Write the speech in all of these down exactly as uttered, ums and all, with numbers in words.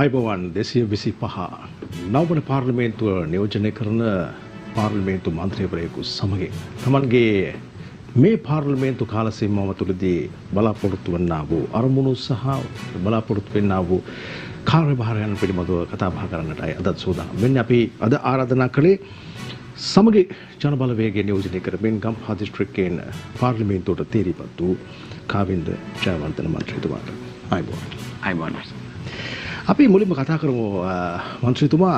අයිබෝවන් දෙසිය විසි පහ නවවන පාර්ලිමේන්තුව නියෝජනය කරන පාර්ලිමේන්තු මන්ත්‍රීවරයෙකු සමගින් තමන්ගේ මේ පාර්ලිමේන්තු කාල සීමාව තුළදී බලාපොරොත්තු වන්නා වූ අරමුණු සහ බලාපොරොත්තු වෙන්නා වූ කාර්යභාරයන් පිළිබඳව කතා බහ කරන්නටයි අද සූදානම් වෙන්නේ. අපි අද ආරාධනා කළේ සමගි ජනබලවේගය නියෝජනය කරමින් ගම්පහ දිස්ත්‍රික්කයෙන් පාර්ලිමේන්තුවට තීරීපත් වූ කාවින්ද ජයවර්ධන මන්ත්‍රීතුමාට අයිබෝවන්. අයිබෝවන්. අපි මුලින්ම කතා කරමු මන්ත්‍රීතුමා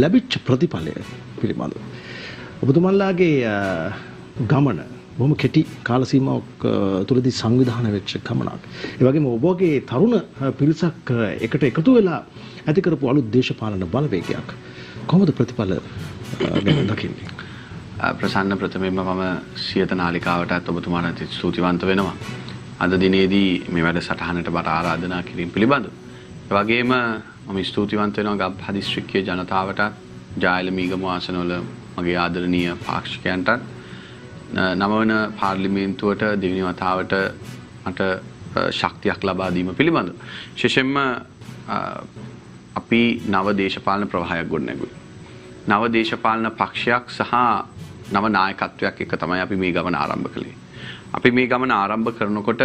ලැබිච්ච ප්‍රතිඵලය පිළිබඳව. ඔබතුමන්ලාගේ ගමන බොහොම කෙටි කාල සීමාවක් තුළදී සංවිධානය වෙච්ච ගමනක්. ඒ වගේම ඔබගේ තරුණ පිරිසක් එකට එකතු වෙලා ඇති කරපු අලුත් දේශපාලන බලවේගයක්. කොහොමද ප්‍රතිඵල ගැන දකින්නේ? ප්‍රසන්න ප්‍රථමයෙන්ම මම සියත නාලිකාවටත් ඔබතුමාට ස්තුතිවන්ත වෙනවා. අද දිනේදී මේ වැඩසටහනට බට ආරාධනා කිරීම පිළිබඳව. වගේම මම ස්තුතිවන්ත වෙනවා ගම්පහ දිස්ත්‍රික්කයේ ජනතාවට, ජායල මීගම ආසනවල මගේ ආදරණීය පාක්ෂිකයන්ට, නවවන පාර්ලිමේන්තුවට දෙවෙනි වතාවට මට ශක්තියක් ලබා දීම පිළිබඳව. විශේෂයෙන්ම අපි නව දේශපාලන ප්‍රවාහයක් ගොඩනැගුවේ. නව දේශපාලන පක්ෂයක් සහ නව නායකත්වයක් එක තමයි අපි මේ ගමන ආරම්භ කළේ. අපි මේ ගමන ආරම්භ කරනකොට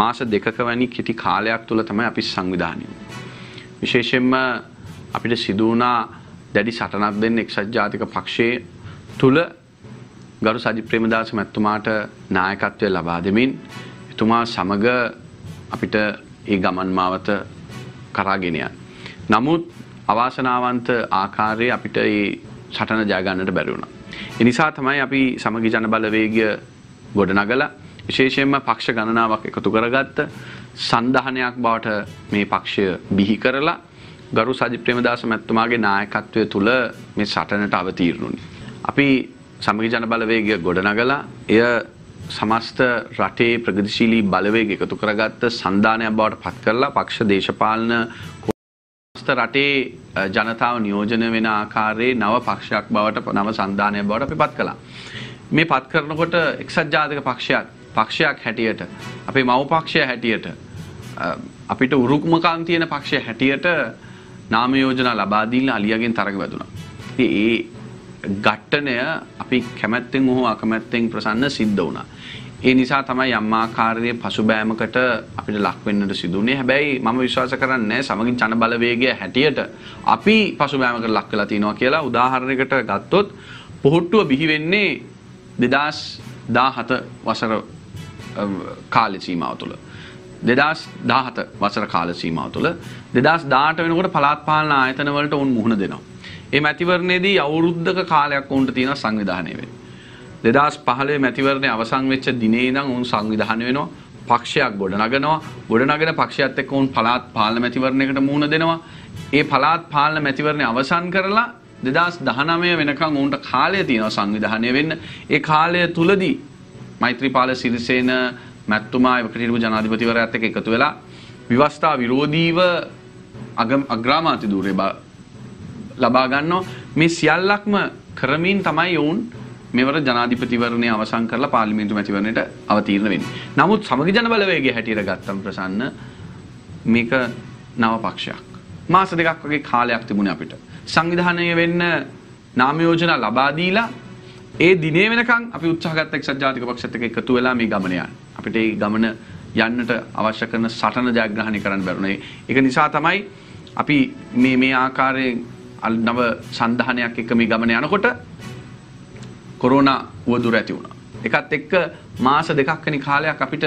මාස දෙකක වැනි කිටි කාලයක් තුළ තමයි අපි සංවිධානය. විශේෂයෙන්ම අපිට සිදු වුණා දැඩි සටනක් දෙන්න එක්සත් ජාතික පක්ෂයේ තුල ගරු සජිත් ප්‍රේමදාස මැතිතුමාට නායකත්වය ලබා දෙමින් එතුමා සමග අපිට ඒ ගමන් මාවත කරාගෙන යන්න. නමුත් අවාසනාවන්ත ආකාරයේ අපිට ඒ සටන ජය ගන්නට බැරි වුණා. ඒ නිසා තමයි අපි සමගි ජනබලවේගය ගොඩනගලා විශේෂයෙන්ම පක්ෂ ගණනාවක් එකතු කරගත්ත සන්ධානයක් බවට මේ පක්ෂය බිහි කරලා ගරු සජිත් ප්‍රේමදාස මැතිතුමාගේ නායකත්වය තුළ මේ සටනට අවතීර්ණුනි. අපි සමගි ජනබලවේගය ගොඩනගලා එය සමස්ත රටේ ප්‍රගතිශීලී බලවේග එකතු කරගත්ත සන්ධානයක් බවට පත් කරලා පක්ෂ දේශපාලන සමස්ත රටේ ජනතාව නියෝජනය වෙන ආකාරයේ නව පක්ෂයක් බවට නව සන්ධානයක් බවට අපි පත් කළා. මේ පත් කරනකොට එක්සත් ජාතික පක්ෂයත් පක්ෂයක් හැටියට අපේ මව පක්ෂය හැටියට අපිට උරුමකම් තියෙන පක්ෂය හැටියට නාම යෝජනා ලබා දීලා අලියාගෙන් තරඟ වැදුණා. ඉතින් ඒ ඝට්ටනය අපි කැමැත්තෙන් හෝ අකමැත්තෙන් ප්‍රසන්න සිද්ධ වුණා. ඒ නිසා තමයි යම් ආකාරයේ පසුබෑමකට අපිට ලක් වෙන්නට සිදුුනේ. හැබැයි මම විශ්වාස කරන්නේ සමගි ජනබලවේගය හැටියට අපි පසුබෑමකට ලක් වෙලා තිනවා කියලා. උදාහරණයකට ගත්තොත් පොහොට්ටුව බිහි වෙන්නේ දෙදාස් දහසට වසර කාල සීමාව තුළ. දෙදාස් දහසට වසර කාල සීමාව තුළ දෙදාස් දහඅට වෙනකොට පළාත් පාලන ආයතන වලට උන් මුහුණ දෙනවා. මේ මැතිවරණයේදී අවුරුද්දක කාලයක් උන්ට තියෙනවා සංවිධානය වෙන්න. දෙදාස් පහළොව මැතිවරණය අවසන් වෙච්ච දිනේ ඉඳන් උන් සංවිධානය වෙනවා. පක්ෂයක් ගොඩනගනවා. ගොඩනගෙන පක්ෂයත් එක්ක උන් පළාත් පාලන මැතිවරණයකට මුහුණ දෙනවා. ඒ පළාත් පාලන මැතිවරණය අවසන් කරලා දෙදාස් දහනවය වෙනකන් උන්ට කාලය තියෙනවා සංවිධානය වෙන්න. ඒ කාලය තුලදී මෛත්‍රීපාල සිරිසේන මැතිතුමා එකට හිටපු ජනාධිපතිවරයාත් එක්ක එකතු වෙලා විවස්ථා විරෝධීව අග්‍රාමාත්‍ය ධූරය ලබා ගන්නවා. මේ සියල්ලක්ම කරමින් තමයි වුන් මෙවර ජනාධිපතිවරණය අවසන් කරලා පාර්ලිමේන්තු මැතිවරණයට අවතීර්ණ වෙන්නේ. නමුත් සමගි ජනබලවේගය හැටියට ගත්තම ප්‍රසන්න මේක නව පක්ෂයක්. මාස දෙකක් වගේ කාලයක් තිබුණේ අපිට. සංවිධානය වෙන්න නාම යෝජනා ලබා දීලා ඒ දිනේ වෙනකන් අපි උත්සාහ ගත්ත එක්සත් ජාතික පක්ෂත් එක්ක එකතු වෙලා මේ ගමන යන්න. අපිට මේ ගමන යන්නට අවශ්‍ය කරන සටන ජයග්‍රහණය කරන්න බැරුණා. ඒක නිසා තමයි අපි මේ මේ ආකාරයෙන් නව සන්ධානයක් එක්ක මේ ගමන යනකොට කොරෝනා වදුර ඇති වුණා. ඒකත් එක්ක මාස දෙකක් වෙනි කාලයක් අපිට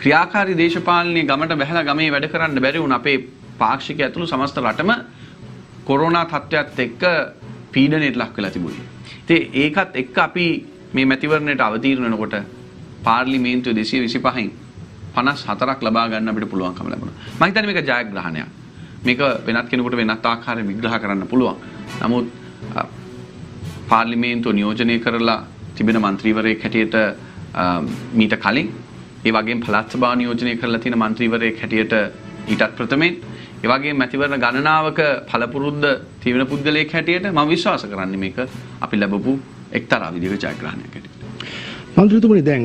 ක්‍රියාකාරී දේශපාලනයේ ගමනට බැහැලා ගමේ වැඩ කරන්න බැරි වුණා. අපේ පාක්ෂික ඇතුළු සමස්ත රටම කොරෝනා තත්ත්වයත් එක්ක පීඩනයට ලක් වෙලා තිබුණා. ඉතින් ඒකත් එක්ක අපි මේ මැතිවරණයට අවතීර්ණ වෙනකොට පාර්ලිමේන්තුවේ දෙසිය විසි පහෙන් පනස් හතරක් ලබා ගන්න අපිට පුළුවන්කම ලැබුණා. මම හිතන්නේ මේක ජයග්‍රහණයක්. මේක වෙනත් කෙනෙකුට වෙනත් ආකාරයෙන් විග්‍රහ කරන්න පුළුවන්. නමුත් පාර්ලිමේන්තුව නියෝජනය කරලා තිබෙන മന്ത്രിවරයෙක් හැටියට මීට කලින් ඒ වගේම පළාත් සභාව නියෝජනය කරලා තියෙන മന്ത്രിවරයෙක් හැටියට ඊටත් ප්‍රථමයෙන් ඒ වගේම මැතිවරණ ගණනාවක ඵලපුරුද්ද තිවන පුද්ගලයෙක් හැටියට මම විශ්වාස කරන්නේ මේක අපි ලැබපු එක්තරා විදිහක ජයග්‍රහණයක් හැටියට. මන්ත්‍රීතුමනි, දැන්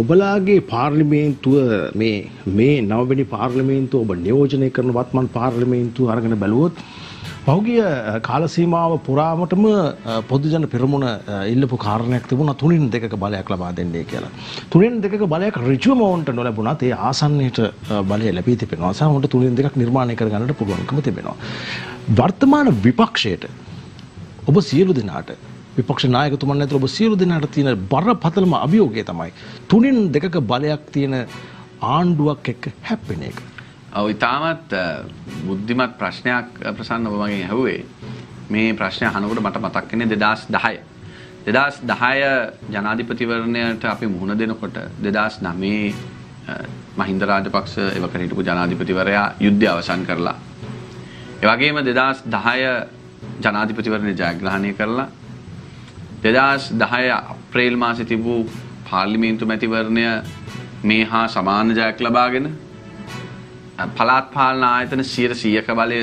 ඔබලාගේ පාර්ලිමේන්තුව මේ මේ නවවෙනි පාර්ලිමේන්තුව ඔබ නියෝජනය කරන වත්මන් පාර්ලිමේන්තුව අරගෙන බැලුවොත් පහුගිය කාල සීමාව පුරාමටම පොදු ජන පෙරමුණ ඉල්ලපු කාරණයක් තිබුණා තුනින් දෙකක බලයක් ලබා දෙන්නේ කියලා. තුනින් දෙකක බලයක් ඍජුවම වොන්ට නොලැබුණත් ඒ ආසන්නයට බලය ලැබී තිබෙනවා. සමහරවිට තුනින් දෙකක් නිර්මාණය කරගන්නට පුළුවන්කම තිබෙනවා. වර්තමාන විපක්ෂයට ඔබ සියලු දෙනාට විපක්ෂ නායකතුමන් ඇතුළු ඔබ සියලු දෙනාට තියෙන බරපතලම අභියෝගය තමයි තුනින් දෙකක බලයක් තියෙන ආණ්ඩුවක් එක්ක හැප්පෙන එක. ඔව් ඊටමත් බුද්ධිමත් ප්‍රශ්නයක් ප්‍රසන්න ඔබ මගෙන් ඇහුවේ. මේ ප්‍රශ්නය අහනකොට මට මතක් වෙන්නේ දෙදහස් දහය. දෙදහස් දහය ජනාධිපතිවරණයට අපි මුහුණ දෙනකොට දෙදහස් නවය මහින්ද රාජපක්ෂ එවකට හිටපු ජනාධිපතිවරයා යුද්ධය අවසන් කරලා. ඒ වගේම දෙදහස් දහය ජනාධිපතිවරණය ජයග්‍රහණය කරලා දෙදහස් දහය අප්‍රේල් මාසයේ තිබූ පාර්ලිමේන්තු මැතිවරණය මේ හා සමාන ජයක් ලබාගෙන පළාත් පාලන ආයතන සියයට සියයක බලය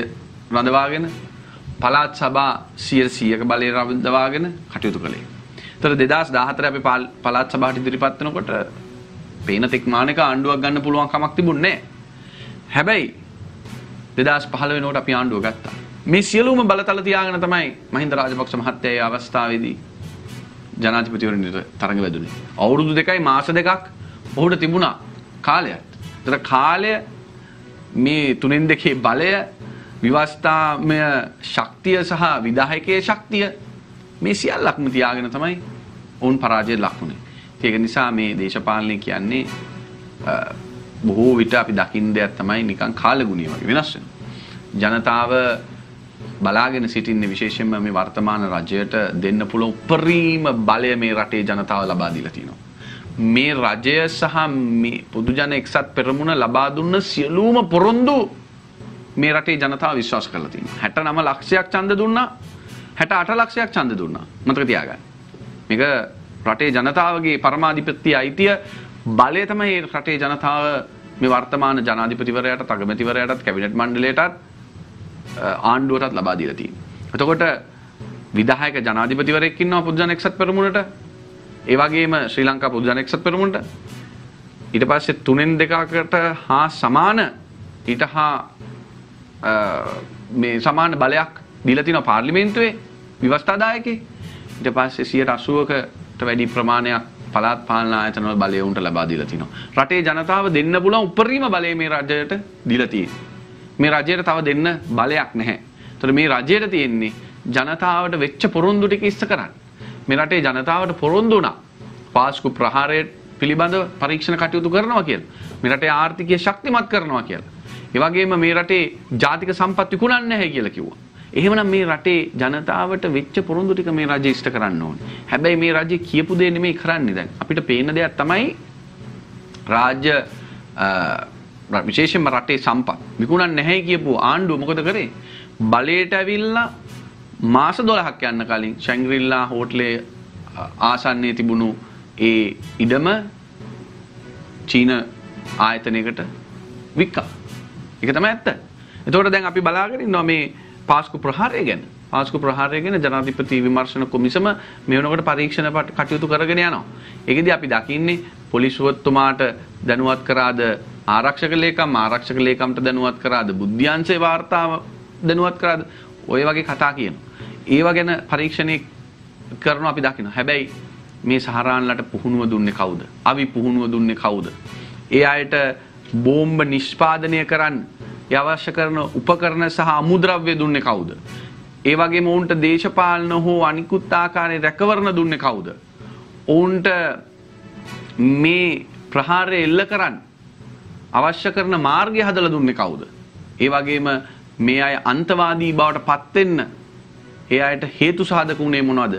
රඳවාගෙන පළාත් සභා සියයට සියයක බලය රඳවාගෙන කටයුතු කළේ. ඒතර දෙදහස් දහහතර අපි පළාත් සභාවට ඉදිරිපත් වෙනකොට පේන තෙක්මානික ආණ්ඩුවක් ගන්න පුළුවන් කමක් තිබුණේ නැහැ. හැබැයි දෙදහස් පහළොව වෙනකොට අපි ආණ්ඩුව ගත්තා. මේ සියලුම බලතල තියාගෙන තමයි මහින්ද රාජපක්ෂ මහත්තයා ඒ අවස්ථාවේදී ජනාධිපතිවරණයට තරඟ වැදුනේ. අවුරුදු දෙකයි මාස දෙකක් ඔහුට තිබුණා කාලයක්. ඒතර කාලය මේ තුනෙන් දෙකේ බලය, විවස්ථාමය ශක්තිය සහ විධායකයේ ශක්තිය මේ සියල්ලක්ම තියාගෙන තමයි ඔවුන් පරාජයට ලක් වුණේ. ඒක නිසා මේ දේශපාලනය කියන්නේ බොහෝ විට අපි දකින්න දෙයක් තමයි නිකන් කාලගුණිය වගේ වෙනස් වෙනවා. ජනතාව බලාගෙන සිටින්නේ විශේෂයෙන්ම මේ වර්තමාන රජයට දෙන්න පුළුවන් උපරිම බලය මේ රටේ ජනතාව ලබා දීලා තිනවා. මේ රජය සහ මේ පොදු ජන එක්සත් පෙරමුණ ලබා දුන්න සියලුම පොරොන්දු මේ රටේ ජනතාව විශ්වාස කරලා තිනවා. හැටනව ලක්ෂයක් ඡන්ද දුන්නා, හැටඅට ලක්ෂයක් ඡන්ද දුන්නා. මතක තියාගන්න. මේක රටේ ජනතාවගේ පරමාධිපති අයිතිය බලය තමයි රටේ ජනතාව මේ වර්තමාන ජනාධිපතිවරයාට, අගමැතිවරයාටත්, කැබිනට් මණ්ඩලයටත් ආණ්ඩුවටත් ලබා දීලා තියෙනවා. එතකොට විධායක ජනාධිපතිවරයෙක් ඉන්නවා පොදු ජන එක්සත් පෙරමුණට. ඒ වගේම ශ්‍රී ලංකා පොදු ජන එක්සත් පෙරමුණට. ඊට පස්සේ තුනෙන් දෙකකට හා සමාන ඊට හා මේ සමාන බලයක් දීලා තිනවා පාර්ලිමේන්තුවේ ව්‍යවස්ථාදායකේ. ඊට පස්සේ සියයට අසූවකට වැඩි ප්‍රමාණයක් පළාත් පාලන ආයතනවල බලය උන්ට ලබා දීලා තිනවා. රටේ ජනතාව දෙන්න පුළුවන් උපරිම බලය මේ රජයට දීලා තියෙනවා. මේ රජයට තව දෙන්න බලයක් නැහැ. ඒතර මේ රජයට තියෙන්නේ ජනතාවට වෙච්ච පොරොන්දු ටික ඉස්ස කරන්න. මේ රටේ ජනතාවට පොරොන්දු වුණා පාස්කු ප්‍රහාරය පිළිබඳව පරීක්ෂණ කටයුතු කරනවා කියලා. මේ රටේ ආර්ථිකය ශක්තිමත් කරනවා කියලා. ඒ වගේම මේ රටේ ජාතික සම්පත් විකුණන්නේ නැහැ කියලා කිව්වා. එහෙමනම් මේ රටේ ජනතාවට වෙච්ච පොරොන්දු ටික මේ රජය ඉෂ්ට කරන්න ඕනේ. හැබැයි මේ රජය කියපු දේ නෙමෙයි කරන්නේ දැන්. අපිට පේන දෙයක් තමයි රාජ්‍ය විශේෂයෙන්ම රටේ සම්පත් විකුණන්නේ නැහැ කියපු ආණ්ඩුව මොකද කරේ? බලයට ඇවිල්ලා මාස දොළහක් යන කලින් ශැංග්‍රිලා හෝටලේ ආසන්නයේ තිබුණු ඒ ඉඩම චීන ආයතනයකට වික්කා. ඒක තමයි ඇත්ත. එතකොට දැන් අපි බලාගෙන ඉන්නවා මේ පාස්කු ප්‍රහාරය ගැන. පාස්කු ප්‍රහාරය ගැන ජනාධිපති විමර්ශන කොමිසම මේ වෙනකොට පරීක්ෂණ කටයුතු කරගෙන යනවා. ඒකෙදී අපි දකින්නේ පොලිස්වත්තුමාට දැනුවත් කරාද ආරක්ෂක ලේකම්, ආරක්ෂක ලේකම්ට දැනුවත් කරාද බුද්ධ්‍යංශේ වාර්තාව දැනුවත් කරාද ඔය වගේ කතා කියනවා. ඒවා ගැන පරීක්ෂණේ කරනවා අපි දකිනවා. හැබැයි මේ සහරාන්ලට පුහුණුව දුන්නේ කවුද? අවි පුහුණුව දුන්නේ කවුද? ඒ අයට බෝම්බ නිෂ්පාදනය කරන්න අවශ්‍ය කරන උපකරණ සහ අමුද්‍රව්‍ය දුන්නේ කවුද? ඒ වගේම ඔවුන්ට දේශපාලන හෝ අනිකුත් ආකාරයේ රැකවරණ දුන්නේ කවුද? ඔවුන්ට මේ ප්‍රහාරය එල්ල කරන්න අවශ්‍ය කරන මාර්ගය හදලා දුන්නේ කවුද? ඒ වගේම මේ අය අන්තවාදී බවට පත් වෙන්න ඒ අයට හේතු සාධක උනේ මොනවද?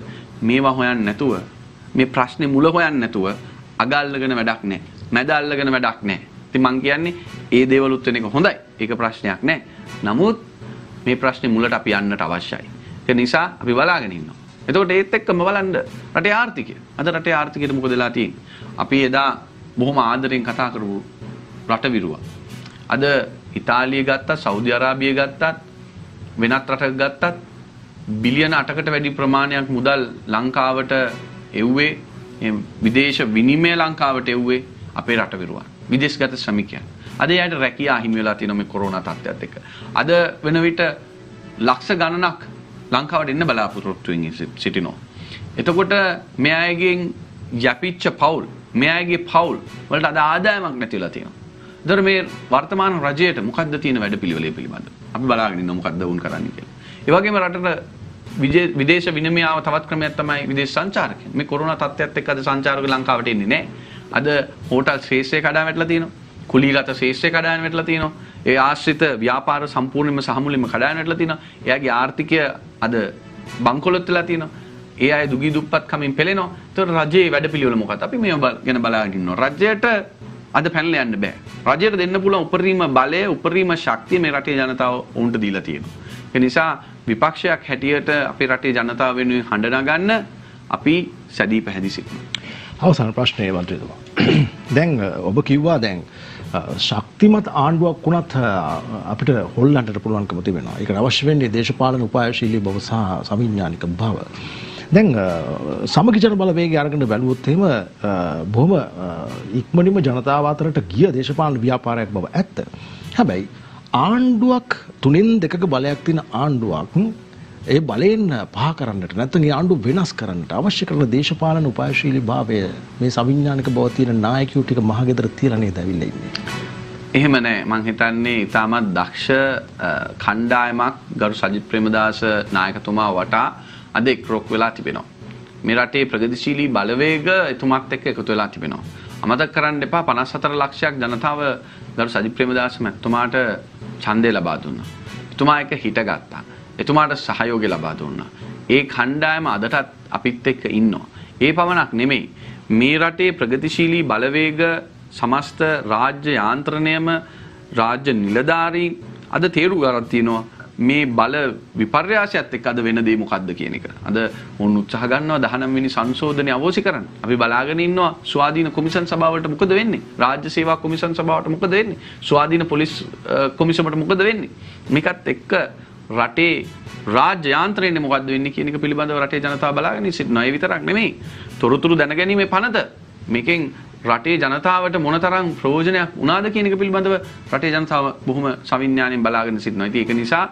මේවා හොයන්නේ නැතුව, මේ ප්‍රශ්නේ මුල හොයන්නේ නැතුව අග අල්ලගෙන වැඩක් නැහැ. මැද අල්ලගෙන වැඩක් නැහැ. ඉතින් මං කියන්නේ ඒ දේවලුත් වෙන එක හොඳයි. ඒක ප්‍රශ්නයක් නැහැ. නමුත් මේ ප්‍රශ්නේ මුලට අපි යන්නට අවශ්‍යයි. ඒක නිසා අපි බලාගෙන ඉන්නවා. එතකොට ඒත් එක්කම බලන්න රටේ ආර්ථිකය. අද රටේ ආර්ථිකයට මොකද වෙලා තියෙන්නේ? අපි එදා බොහොම ආදරෙන් කතා කරපු රට විරුවා. අද ඉතාලිය ගත්තත්, සෞදි අරාබිය ගත්තත්, වෙනත් රටක් ගත්තත් බිලියන අටකට වැඩි ප්‍රමාණයක් මුදල් ලංකාවට එව්වේ. විදේශ විනිමය ලංකාවට එව්වේ අපේ රටවිරුවන්. විදේශගත ශ්‍රමිකයන්. අද එයාට රැකියා හිමි වෙලා තියෙන මේ කොරෝනා තත්ත්වයත් එක්ක. අද වෙන විට ලක්ෂ ගණනක් ලංකාවට එන්න බලාපොරොත්තු වෙමින් සිටිනවා. එතකොට මේ අයගෙන් යැපිච්ච පවුල්, මේ අයගේ පවුල් වලට අද ආදායමක් නැතිලා තියෙනවා. ඒතර මේ වර්තමාන රජයට මොකද්ද තියෙන වැඩපිළිවෙලේ පිළිබඳ? අපි බලාගෙන ඉන්නවා මොකද්ද වුන් කරන්නේ කියලා. ඒ වගේම රටට විදේශ විනිමයාව තවත් ක්‍රමයක් තමයි විදේශ සංචාරකයන්. මේ කොරෝනා තත්ත්වයත් එක්ක අද සංචාරක ලංකාවට එන්නේ නැහැ. අද හෝටල් ශේෂය කඩාන වැටලා තියෙනවා. කුලීගත ශේෂය කඩාන වැටලා තියෙනවා. ඒ ආශ්‍රිත ව්‍යාපාර සම්පූර්ණයෙන්ම සහ මුලින්ම කඩාන වැටලා තියෙනවා. එයාගේ ආර්ථිකය අද බංකොලොත් වෙලා තියෙනවා. ඒ අය දුගී දුප්පත් කමින් පෙළෙනවා. ඒතකොට රජයේ වැඩපිළිවෙල මොකක්ද? අපි මේව ගැන බලාගෙන ඉන්නවා. රජයට අද පැනලා යන්න බෑ. රජයට දෙන්න පුළුවන් උපරිම බලය, උපරිම ශක්තිය මේ රටේ ජනතාව උන්ට දීලා තියෙනවා. ඒ නිසා විපක්ෂයක් හැටියට අපේ රටේ ජනතාව වෙනුවෙන් හඬ නගන්න අපි සැදී පැහැදී සිටිනවා. අවසාන ප්‍රශ්නය මන්ත්‍රීතුමා. දැන් ඔබ කිව්වා දැන් ශක්තිමත් ආණ්ඩුවක් වුණත් අපිට හොල්ලන්නට පුළුවන්කම තිබෙනවා. ඒකට අවශ්‍ය වෙන්නේ දේශපාලන උපායශීලී බව සහ සවිඥානික බව. දැන් සමගිජන බලවේගය අරගෙන බැලුවොත් එහෙම බොහොම ඉක්මනින්ම ජනතාව අතරට ගිය දේශපාලන ව්‍යාපාරයක් බව ඇත්ත. හැබැයි ආණ්ඩුවක් තුනෙන් දෙකක බලයක් තියෙන ආණ්ඩුවක් ඒ බලයෙන් පහ කරන්නට නැත්නම් ඒ ආණ්ඩුව වෙනස් කරන්නට අවශ්‍ය කරන දේශපාලන උපායශීලී භාවය මේ සවිඥානික බව තියෙන නායකයෝ ටික මහගෙදර තියලා නේද ඇවිල්ලා ඉන්නේ. එහෙම නැහැ මං හිතන්නේ ඉතාමත් දක්ෂ කණ්ඩායමක් ගරු සජිත් ප්‍රේමදාස නායකතුමා වටා අද එක්රොක් වෙලා තිබෙනවා. මේ රටේ ප්‍රගතිශීලී බලවේග එතුමාත් එක්ක එකතු වෙලා තිබෙනවා. අමතක කරන්න එපා පනස් හතර ලක්ෂයක් ජනතාව ගරු සජිත් ප්‍රේමදාස මහත්මයාට ඡන්දය ලබා දුන්නා. එතුමා එක හිටගත්තා. එතුමාට සහයෝගය ලබා දුන්නා. ඒ කණ්ඩායම අදටත් අපිත් එක්ක ඉන්නවා. ඒ පමණක් නෙමෙයි මේ රටේ ප්‍රගතිශීලී බලවේග සමස්ත රාජ්‍ය යාන්ත්‍රණයම රාජ්‍ය නිලධාරීන් අද තීරු ගන්න තියෙනවා. මේ බල විපර්යාසයත් එක්ක අද වෙන දේ මොකද්ද කියන එක. අද උන් උත්සාහ ගන්නවා දහනව වෙනි සංශෝධනය අවශ්‍ය කරන්න. අපි බලාගෙන ඉන්නවා ස්වාධීන කොමිෂන් සභාවට මොකද වෙන්නේ? රාජ්‍ය සේවා කොමිෂන් සභාවට මොකද වෙන්නේ? ස්වාධීන පොලිස් කොමිෂමට මොකද වෙන්නේ? මේකත් එක්ක රටේ රාජ්‍ය යාන්ත්‍රණය මොකද්ද වෙන්නේ කියන එක පිළිබඳව රටේ ජනතාව බලාගෙන ඉන්නවා. ඒ විතරක් නෙමෙයි. තොරතුරු දැනගැනීමේ පනත මේකෙන් රටේ ජනතාවට මොනතරම් ප්‍රයෝජනයක් වුණාද කියන එක පිළිබඳව රටේ ජනතාව බොහොම සවිඥාණයෙන් බලාගෙන සිටිනවා. ඉතින් ඒක නිසා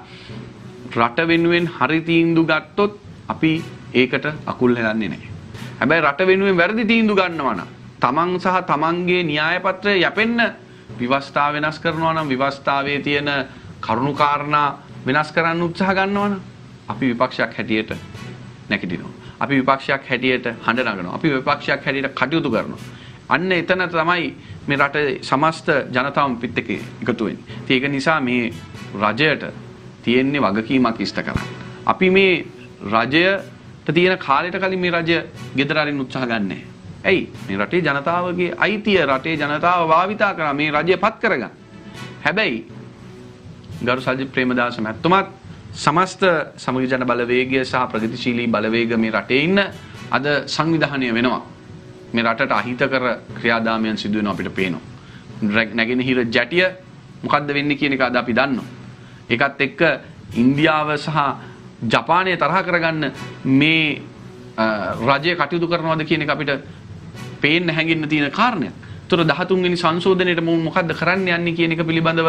රට වෙනුවෙන් හරි තීන්දුව ගත්තොත් අපි ඒකට අකුල් හෙලන්නේ නැහැ. හැබැයි රට වෙනුවෙන් වැරදි තීන්දුව ගන්නවා නම් තමන් සහ තමන්ගේ න්‍යාය පත්‍රය යැපෙන්න විවස්ථාව වෙනස් කරනවා නම් විවස්ථාවේ තියෙන කරුණු කාරණා වෙනස් කරන්න උත්සාහ ගන්නවා නම් අපි විපක්ෂයක් හැටියට නැකිටිනවා. අපි විපක්ෂයක් හැටියට හඬ නගනවා. අපි විපක්ෂයක් හැටියට කටයුතු කරනවා. අන්න එතන තමයි මේ රටේ සමස්ත ජනතාවම පිට එක එකතු වෙන්නේ. ඉතින් ඒක නිසා මේ රජයට තියෙන්නේ වගකීමක් ඉෂ්ට කරන්න. අපි මේ රජයට තියෙන කාලයට කලින් මේ රජය ගෙදර අරින්න උත්සාහ ගන්නෑ. ඇයි? මේ රටේ ජනතාවගේ අයිතිය රටේ ජනතාව භාවිතා කරා මේ රජයපත් කරගන්න. හැබැයි ගරු සජිත් ප්‍රේමදාස මහත්මයාත් සමස්ත සමගි ජන බලවේගය සහ ප්‍රගතිශීලී බලවේග මේ රටේ ඉන්න අද සංවිධානය වෙනවා. මේ රටට අහිතකර ක්‍රියාදාමයන් සිදු වෙනවා අපිට පේනවා. නැගෙනහිර ජැටිය මොකද්ද වෙන්නේ කියන එක අද අපි දන්නවා. ඒකත් එක්ක ඉන්දියාව සහ ජපානය තරහ කරගන්න මේ රජය කටයුතු කරනවාද කියන එක අපිට පේන්න හැඟෙන්න තියෙන කාරණයක්. ඒතර දහතුන් වෙනි සංශෝධනයේට මොකද්ද කරන්න යන්නේ කියන එක පිළිබඳව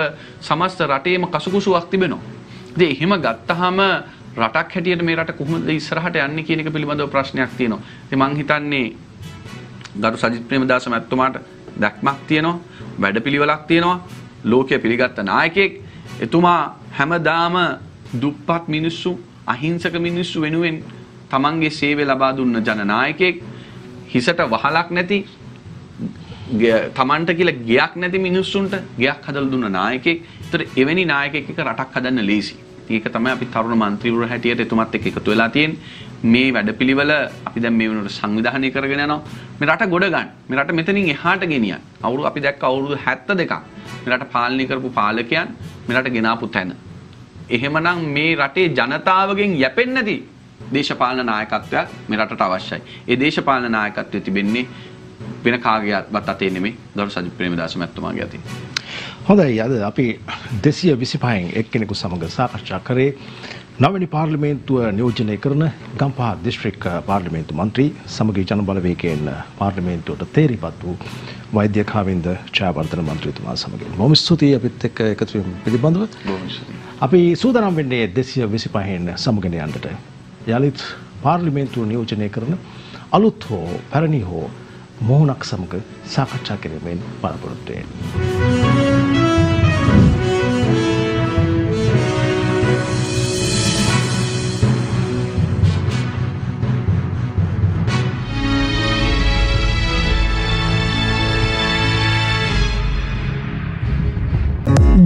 සමස්ත රටේම කසුකුසුවක් තිබෙනවා. ඉතින් එහෙම ගත්තාම රටක් හැටියට මේ රට කොහොමද ඉස්සරහට යන්නේ කියන එක පිළිබඳව ප්‍රශ්නයක් තියෙනවා. ඉතින් මං හිතන්නේ ගරු සජිත් ප්‍රේමදාස මහත්මයාට දැක්මක් තියෙනවා, වැඩපිළිවෙලක් තියෙනවා, ලෝකයේ පිළිගත් නායකයෙක්. එතුමා හැමදාම දුප්පත් මිනිස්සු, අහිංසක මිනිස්සු වෙනුවෙන් තමන්ගේ සේවය ලබා දුන්න ජනනායකයෙක්. හිසට වහලක් නැති, තමන්ට කියලා ගයක් නැති මිනිස්සුන්ට ගයක් හදලා දුන්න නායකයෙක්. ඒතර එවැනි නායකයෙක් එක රටක් හදන්න ලේසි. ඒක තමයි අපි තරුණ മന്ത്രിවරු හැටියට එතුමත් එක්ක එකතු වෙලා තියෙන්නේ. මේ වැඩපිළිවෙල අපි දැන් මේ වෙනකොට සංවිධානය කරගෙන යනවා. මේ රට ගොඩ ගන්න. මේ රට මෙතනින් එහාට ගෙනියන්න. අවුරු අපි දැක්ක අවුරුදු හැත්තෑ දෙකක්. මේ රට පාලනය කරපු පාලකයන් මේ රට ගෙනාපු තැන. එහෙමනම් මේ රටේ ජනතාවගෙන් යැපෙන්නේ නැති දේශපාලන නායකත්වයක් මේ රටට අවශ්‍යයි. ඒ දේශපාලන නායකත්වය තිබෙන්නේ වෙන කාගේවත් අතේ නෙමෙයි. ගරු සජිත් ප්‍රේමදාස මහත්මයාගේ අතේ. හොඳයි අද අපි දෙසිය විසිපහෙන් එක්කෙනෙකු සමග සාකච්ඡා කරේ නවවැනි පාර්ලිමේන්තුව නියෝජනය කරන ගම්පහ දිස්ත්‍රික් පාර්ලිමේන්තු මන්ත්‍රී සමගී ජනබලවේගයෙන් පාර්ලිමේන්තුවට තේරිපත් වූ වෛද්‍ය කාවින්ද ජයවර්ධන මන්ත්‍රීතුමා සමග බොහොම ස්තුතියි අපිත් එක්ක එකතු වීම පිළිබඳව අපි සූදානම් වෙන්නේ දෙසිය විසිපහෙන් සමගින් යන්නට යලිත් පාර්ලිමේන්තුව නියෝජනය කරන අලුත් හෝ පැරණි හෝ මොහොනක් සමග සාකච්ඡා කිරීමෙන් බලාපොරොත්තු වෙන්නේ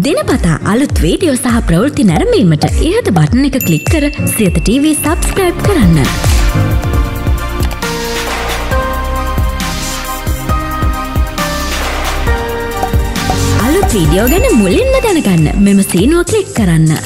දිනපතා අලුත් වීඩියෝ සහ ප්‍රවෘත්ති නැරඹීමට ඉහත බටන් එක ක්ලික් කර සියත ටීවී subscribe කරන්න. අලුත් වීඩියෝ ගැන මුලින්ම දැනගන්න මෙම සීනුව ක්ලික් කරන්න.